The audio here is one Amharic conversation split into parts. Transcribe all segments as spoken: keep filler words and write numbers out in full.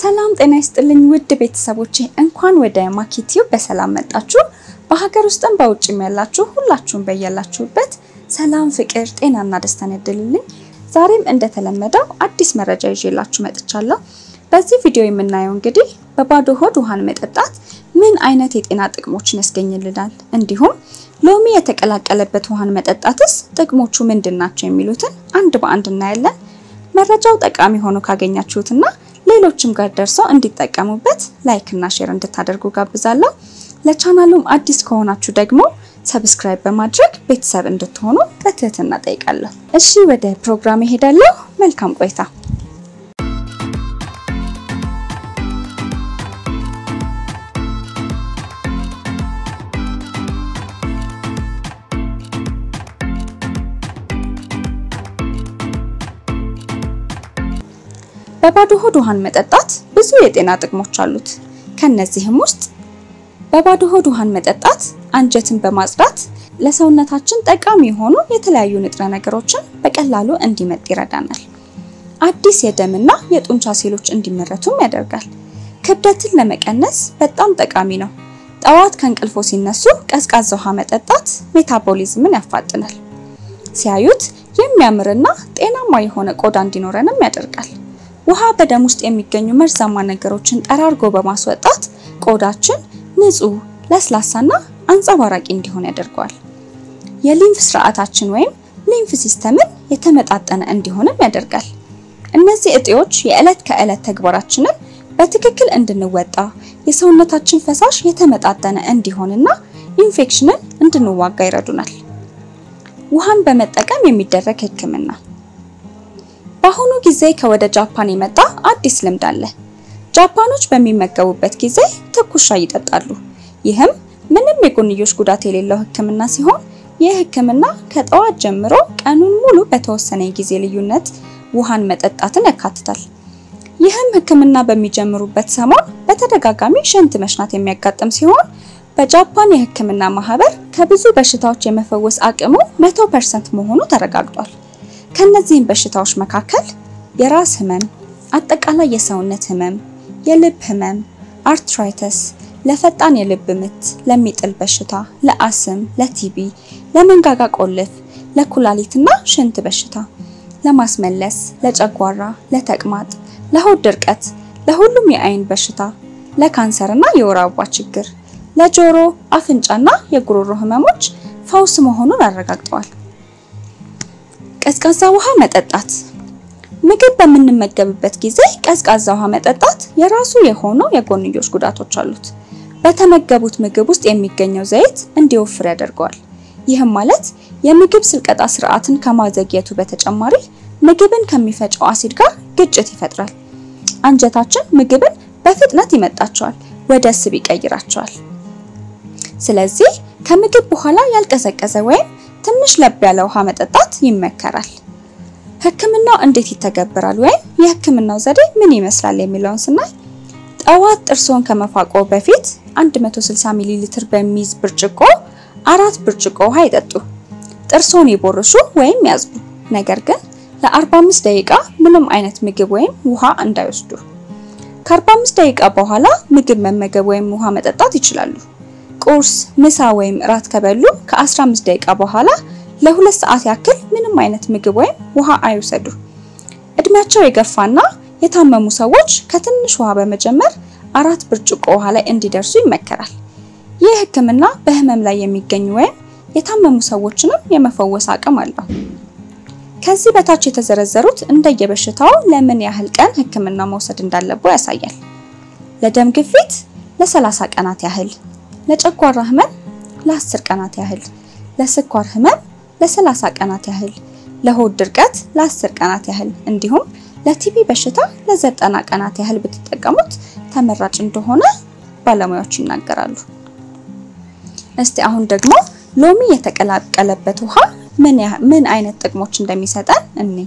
ሰላም ጤና ይስጥልኝ ውድ ቤተሰቦቼ እንኳን ወደ ማኪቲው በሰላም መጣችሁ በሀገር ውስጥም በውጭም ያላችሁ ሁላችሁም በእያላችሁበት ሰላም ፍቅር ጤናና ደስታ ይደልልኝ ዛሬም እንደተለመደው አዲስ መረጃ ይዤላችሁ መጥቻለሁ በዚህ ቪዲዮ የምናየው እንግዲህ በባዶ ሆድ ውሃን መጠጣት ምን አይነት የጤና ጥቅሞችን ያስገኝልናል እንዲሁም ሎሚ የተቀላቀለበት ውሃን መጠጣትስ ጥቅሞቹ ምንድናቸው የሚሉትን አንድ በአንድ እናያለን መረጃው ጠቃሚ ሆኖ ካገኛችሁትና ሌሎችም ጋር ደርሰው እንዲጠቀሙበት ላይክ እና ሼር እንድታደርጉ ጋብዛለሁ ለቻናሉም አዲስ ከሆናችሁ ደግሞ ሰብስክራይብ በማድረግ ቤተሰብ እንድትሆኑ በትህትና ጠይቃለሁ እሺ ወደ ፕሮግራም ሄዳለሁ መልካም ቆይታ በባዶ ሆድ ውሃን መጠጣት ብዙ የጤና ጥቅሞች አሉት ከነዚህም ውስጥ በባዶ ሆድ ውሃን መጠጣት አንጀትን በማጽዳት ለሰውነታችን ጠቃሚ ሆኑ የተለያዩ ንጥረ ነገሮችን በቀላሉ እንዲመጥ ይረዳናል አዲስ የደምና የጡንቻ ሴሎች እንዲመረቱም ያደርጋል ክብደትን ለመቀነስ በጣም ጠቃሚ ነው ጣዋት ከንቅልፎ ሲነሱ ቀዝቃዛ ውሃ መጠጣት ሜታቦሊዝምን ያፋጥናል ሲያዩት የሚያምርና ጤናማ የሆነ ቆዳ እንዲኖረንም ያደርጋል ውሃ በደም ውስጥ የሚገኙ መርዛማ ነገሮችን ጠራርጎ በማስወጣት ቆዳችን ንጹህ ለስላሳና አንጸባራቂ እንዲሆን ያደርጋል። የሊምፍ ስርዓታችን ወይም ሊምፍ ሲስተምን የተመጣጠነ እንዲሆንም ያደርጋል። እነዚህ እጥዮች የዕለት ከዕለት ተግባራችንን በትክክል እንድንወጣ የሰውነታችን ፈሳሽ የተመጣጠነ እንዲሆንና ኢንፌክሽንን እንድንዋጋ ይረዱናል። ውሃን በመጠቀም የሚደረግ ህክምና በአሁኑ ጊዜ ከወደ ጃፓን የመጣ አዲስ ልምድ አለ። ጃፓኖች በሚመገቡበት ጊዜ ትኩስ ሻይ ይጠጣሉ። ይህም ምንም የጎንዮሽ ጉዳት የሌለው ህክምና ሲሆን የህክምና ከጠዋት ጀምሮ ቀኑን ሙሉ በተወሰነ ጊዜ ልዩነት ውሃን መጠጣትን ያካትታል። ይህም ህክምና በሚጀምሩበት ሰሞን በተደጋጋሚ ሽንት መሽናት የሚያጋጥም ሲሆን በጃፓን የህክምና ማህበር ከብዙ በሽታዎች የመፈወስ አቅሙ መቶ ፐርሰንት መሆኑ ተረጋግጧል። ከነዚህም በሽታዎች መካከል የራስ ህመም፣ አጠቃላይ የሰውነት ህመም፣ የልብ ህመም፣ አርትራይተስ፣ ለፈጣን የልብ ምት፣ ለሚጥል በሽታ፣ ለአስም፣ ለቲቢ፣ ለመንጋጋ ቆልፍ፣ ለኩላሊትና ሽንት በሽታ፣ ለማስመለስ፣ ለጨጓራ፣ ለተቅማጥ፣ ለሆድ ድርቀት፣ ለሁሉም የአይን በሽታ፣ ለካንሰርና የወር አበባ ችግር፣ ለጆሮ፣ አፍንጫና የጉሮሮ ህመሞች ፈውስ መሆኑን አረጋግጠዋል። ቀዝቃዛ ውሃ መጠጣት ምግብ በምንመገብበት ጊዜ ቀዝቃዛ ውሃ መጠጣት የራሱ የሆኑ የጎንዮሽ ጉዳቶች አሉት። በተመገቡት ምግብ ውስጥ የሚገኘው ዘይት እንዲወፍር ያደርገዋል። ይህም ማለት የምግብ ስልቀጣ ስርዓትን ከማዘግየቱ በተጨማሪ ምግብን ከሚፈጨው አሲድ ጋር ግጭት ይፈጥራል። አንጀታችን ምግብን በፍጥነት ይመጣቸዋል፣ ወደ ስብ ይቀይራቸዋል። ስለዚህ ከምግብ በኋላ ያልቀዘቀዘ ወይም ትንሽ ለብ ያለ ውሃ መጠጣት ይመከራል። ህክምናው እንዴት ይተገበራል ወይም የህክምናው ዘዴ ምን ይመስላል የሚለውን ስናይ ጠዋት ጥርሶን ከመፋቆ በፊት መቶ ስልሳ ሚሊ ሊትር በሚይዝ ብርጭቆ አራት ብርጭቆ ውሃ ይጠጡ። ጥርሶን ይቦርሹ ወይም ያጽዱ። ነገር ግን ለ አርባ አምስት ደቂቃ ምንም አይነት ምግብ ወይም ውሃ እንዳይወስዱ። ከ አርባ አምስት ደቂቃ በኋላ ምግብ መመገብ ወይም ውሃ መጠጣት ይችላሉ። ቁርስ፣ ምሳ ወይም ራት ከበሉ ከ አስራ አምስት ደቂቃ በኋላ ለሁለት ሰዓት ያክል ምንም አይነት ምግብ ወይም ውሃ አይወሰዱ። እድሜያቸው የገፋና የታመሙ ሰዎች ከትንሽ ውሃ በመጀመር አራት ብርጭቆ ውሃ ላይ እንዲደርሱ ይመከራል። ይህ ህክምና በህመም ላይ የሚገኙ ወይም የታመሙ ሰዎችንም የመፈወስ አቅም አለው። ከዚህ በታች የተዘረዘሩት እንደየበሽታው ለምን ያህል ቀን ህክምና መውሰድ እንዳለበት ያሳያል። ለደም ግፊት ለ ሰላሳ ቀናት ያህል ለጨጓራ ህመም ለ አስር ቀናት ያህል ለስኳር ህመም ለ ሰላሳ ቀናት ያህል ለሆድ ድርቀት ለ አስር ቀናት ያህል እንዲሁም ለቲቢ በሽታ ለ ዘጠና ቀናት ያህል ብትጠቀሙት ተመራጭ እንደሆነ ባለሙያዎች ይናገራሉ። እስቲ አሁን ደግሞ ሎሚ የተቀላቀለበት ውሃ ምን ምን አይነት ጥቅሞች እንደሚሰጠን እንይ።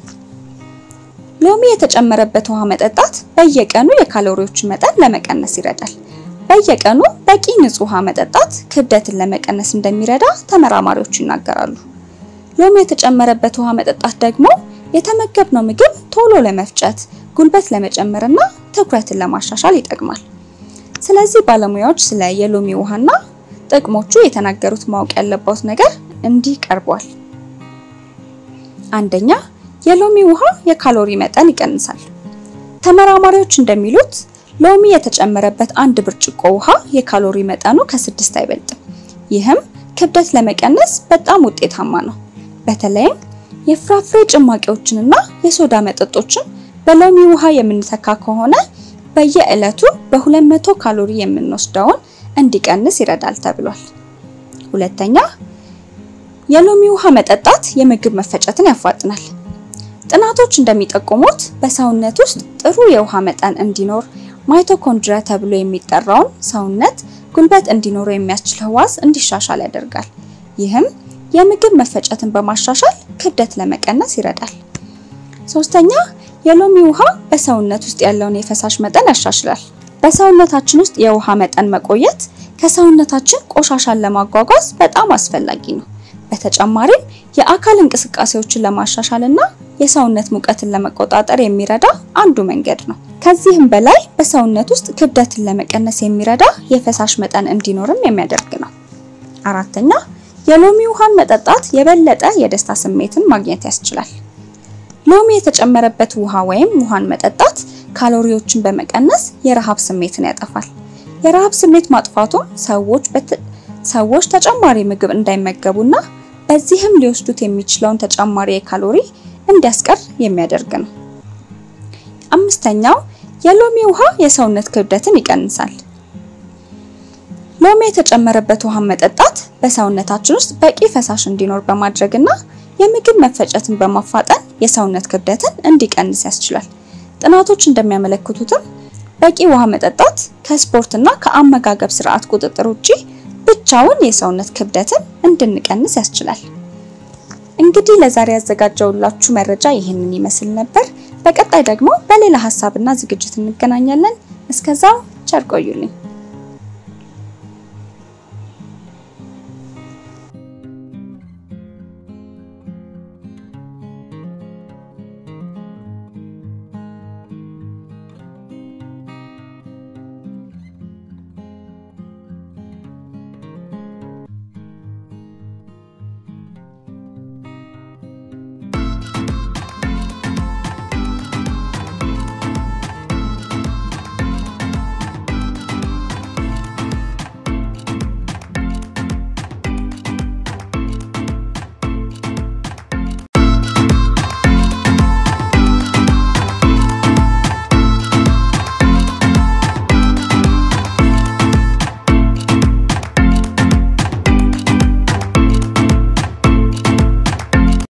ሎሚ የተጨመረበት ውሃ መጠጣት በየቀኑ የካሎሪዎችን መጠን ለመቀነስ ይረዳል። በየቀኑ በቂ ንጹህ ውሃ መጠጣት ክብደትን ለመቀነስ እንደሚረዳ ተመራማሪዎች ይናገራሉ። ሎሚ የተጨመረበት ውሃ መጠጣት ደግሞ የተመገብነው ምግብ ቶሎ ለመፍጨት ጉልበት ለመጨመርና ትኩረትን ለማሻሻል ይጠቅማል። ስለዚህ ባለሙያዎች ስለ የሎሚ ውሃና ጥቅሞቹ የተናገሩት ማወቅ ያለባችሁ ነገር እንዲህ ቀርቧል። አንደኛ የሎሚ ውሃ የካሎሪ መጠን ይቀንሳል። ተመራማሪዎች እንደሚሉት ሎሚ የተጨመረበት አንድ ብርጭቆ ውሃ የካሎሪ መጠኑ ከስድስት አይበልጥም። ይህም ክብደት ለመቀነስ በጣም ውጤታማ ነው። በተለይም የፍራፍሬ ጭማቂዎችንና የሶዳ መጠጦችን በሎሚ ውሃ የምንተካ ከሆነ በየዕለቱ በሁለት መቶ ካሎሪ የምንወስደውን እንዲቀንስ ይረዳል ተብሏል። ሁለተኛ የሎሚ ውሃ መጠጣት የምግብ መፈጨትን ያፋጥናል። ጥናቶች እንደሚጠቁሙት በሰውነት ውስጥ ጥሩ የውሃ መጠን እንዲኖር ማይቶኮንድሪያ ተብሎ የሚጠራውን ሰውነት ጉልበት እንዲኖር የሚያስችል ህዋስ እንዲሻሻል ያደርጋል። ይህም የምግብ መፈጨትን በማሻሻል ክብደት ለመቀነስ ይረዳል። ሶስተኛ የሎሚ ውሃ በሰውነት ውስጥ ያለውን የፈሳሽ መጠን ያሻሽላል። በሰውነታችን ውስጥ የውሃ መጠን መቆየት ከሰውነታችን ቆሻሻን ለማጓጓዝ በጣም አስፈላጊ ነው። በተጨማሪም የአካል እንቅስቃሴዎችን ለማሻሻልና የሰውነት ሙቀትን ለመቆጣጠር የሚረዳ አንዱ መንገድ ነው። ከዚህም በላይ በሰውነት ውስጥ ክብደትን ለመቀነስ የሚረዳ የፈሳሽ መጠን እንዲኖርም የሚያደርግ ነው። አራተኛ የሎሚ ውሃን መጠጣት የበለጠ የደስታ ስሜትን ማግኘት ያስችላል። ሎሚ የተጨመረበት ውሃ ወይም ውሃን መጠጣት ካሎሪዎችን በመቀነስ የረሃብ ስሜትን ያጠፋል። የረሃብ ስሜት ማጥፋቱ ሰዎች ሰዎች ተጨማሪ ምግብ እንዳይመገቡና በዚህም ሊወስዱት የሚችለውን ተጨማሪ የካሎሪ እንዲያስቀር የሚያደርግ ነው። አምስተኛው የሎሚ ውሃ የሰውነት ክብደትን ይቀንሳል። ሎሚ የተጨመረበት ውሃ መጠጣት በሰውነታችን ውስጥ በቂ ፈሳሽ እንዲኖር በማድረግና የምግብ መፈጨትን በማፋጠን የሰውነት ክብደትን እንዲቀንስ ያስችላል። ጥናቶች እንደሚያመለክቱትም በቂ ውሃ መጠጣት ከስፖርትና ከአመጋገብ ስርዓት ቁጥጥር ውጪ ብቻውን የሰውነት ክብደትን እንድንቀንስ ያስችላል። እንግዲህ ለዛሬ ያዘጋጀውላችሁ መረጃ ይሄንን ይመስል ነበር። በቀጣይ ደግሞ በሌላ ሐሳብና ዝግጅት እንገናኛለን። እስከዛው ቸር ቆዩልኝ።